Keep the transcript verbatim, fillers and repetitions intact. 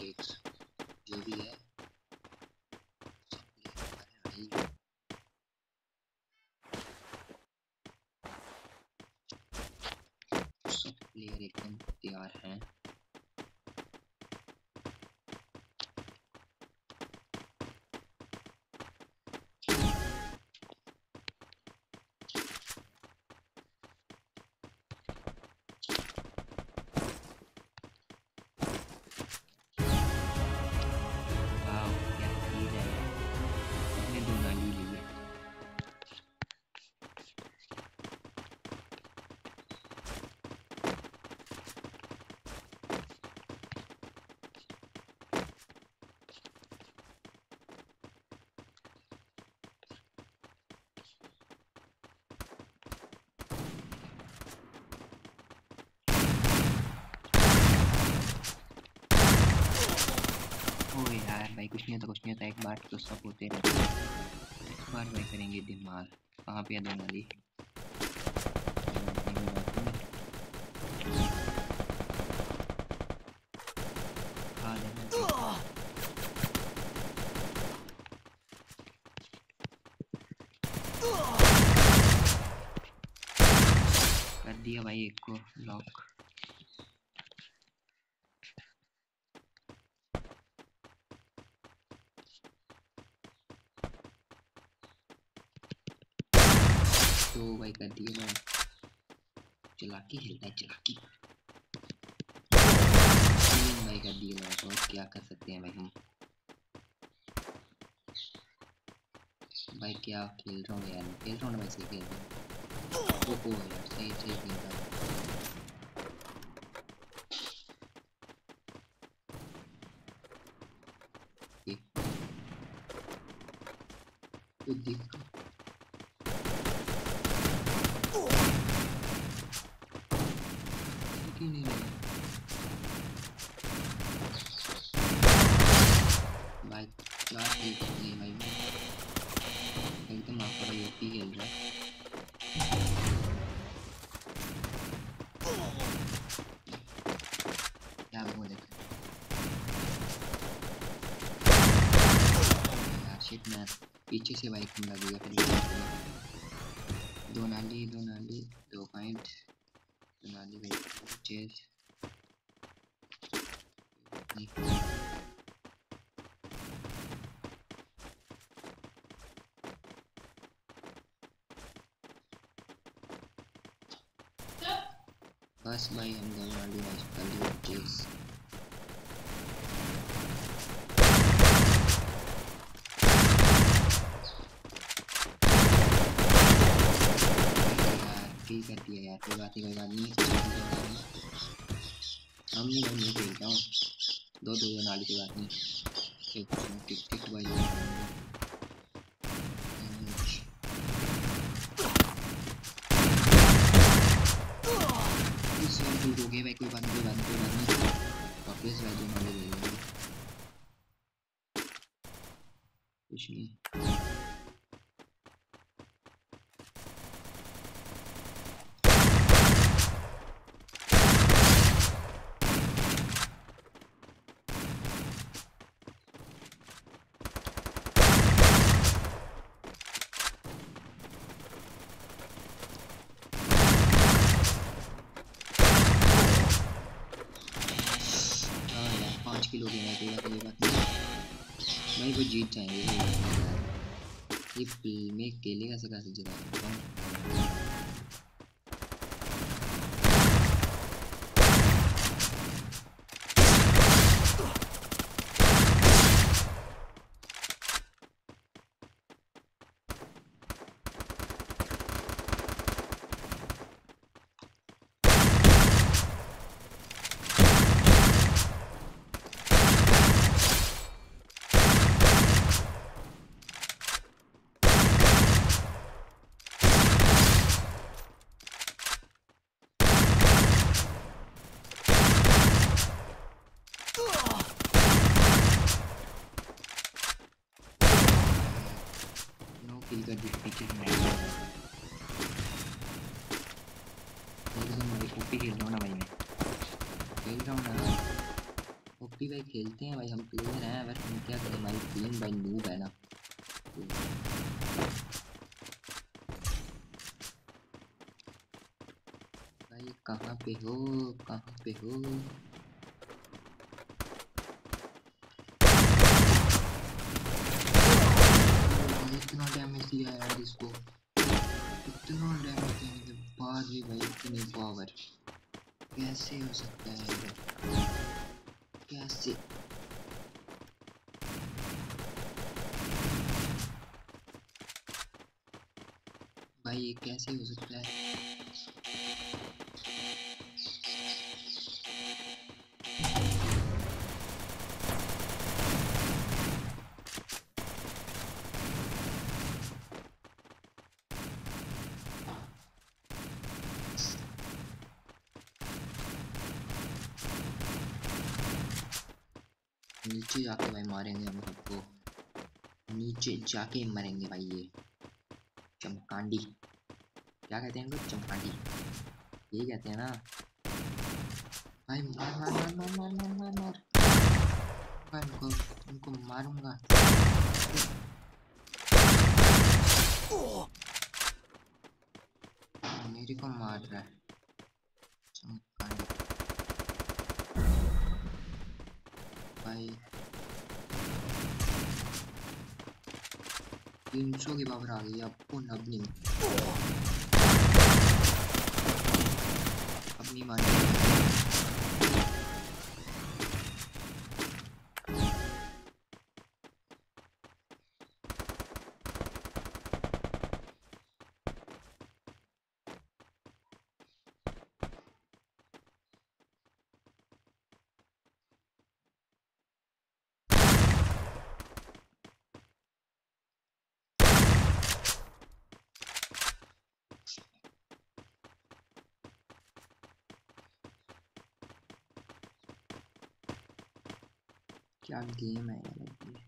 Circuit जो भी है हमारे भाई सब प्लेयर एकदम तैयार हैं। भाई कुछ नहीं होता कुछ नहीं होता एक बार तो सब होते रहते हैं। इस बार भाई करेंगे दिमाग। कहाँ पे अदोनाली कर दिया भाई एक को लॉक। तो भाई कर दिए मैं चलाकी खेलता है चलाकी भाई कर दिए मैं तो क्या कर सकते हैं भाई। भाई क्या खेल रहा हूँ यार खेल रहा हूँ ना वैसे खेल रहा हूँ ओहो यार सही सही खेल रहा हूँ। पीछे से बाइक में लग गया दो नाली दो नाली दो पॉइंट दो नाली भाई चेज बस भाई हम दोनों वाली मैच कर लिए चीज ठीक कर दिया यार कोई बात ही कोई बात नहीं हम नहीं हम नहीं खेलता हूँ दो दो दो नाली की बात नहीं एक टिक टिक भाई हो गए भाई कोई बात नहीं बात नहीं वापस भाई दोनों ले लेंगे कुछ नहीं किलो देना कोई कोई बात नहीं भाई वो जीत जाएंगे। ये प्ले में केले का सका से जरा पार्टी भाई खेलते हैं भाई, हम प्लेयर हैं बस, हम क्या करें भाई, टीम भाई नूब है ना। भाई कहाँ पे हो, कहाँ पे हो इतना डैमेज दिया यार इसको, इतना डैमेज देने के बाद भी भाई इतनी पावर कैसे हो सकता है यार, कैसे भाई ये कैसे हो सकता है। नीचे जाके भाई मारेंगे हम सबको, नीचे जाके मरेंगे भाई। ये चमकांडी क्या कहते हैं इनको, चमकांडी यही कहते हैं ना भाई। मार मार मार मार मार मार मार मार भाई, इनको इनको मारूंगा। मेरे को मार रहा है चमकांडी भाई। तीन सौ की पावर आ गई आपको, अब नहीं अब नहीं मार क्या गेम है यार।